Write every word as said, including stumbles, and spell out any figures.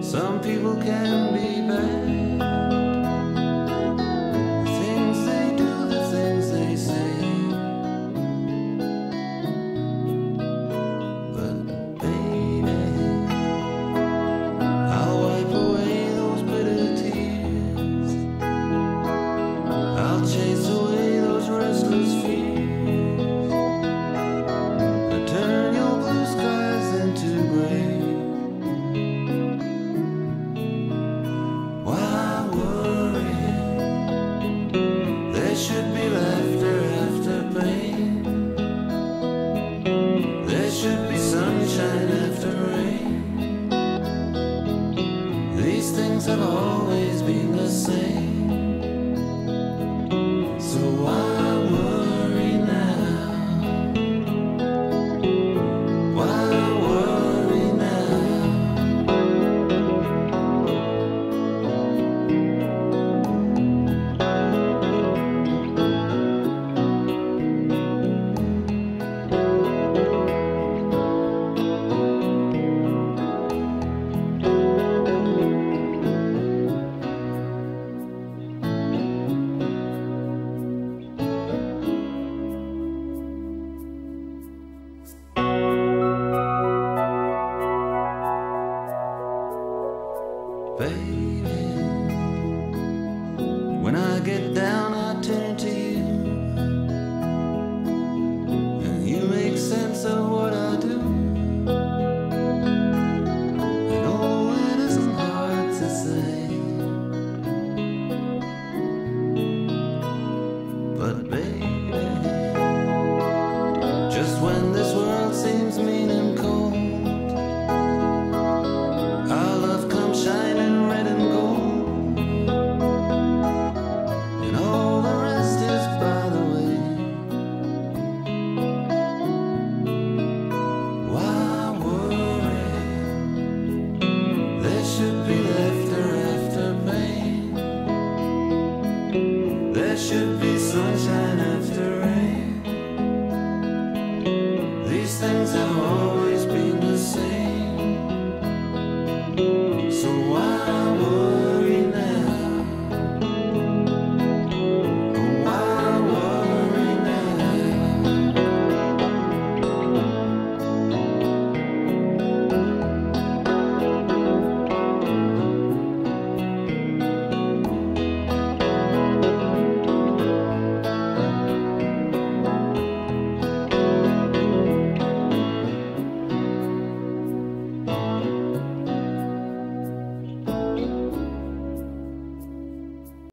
Some people can be bad.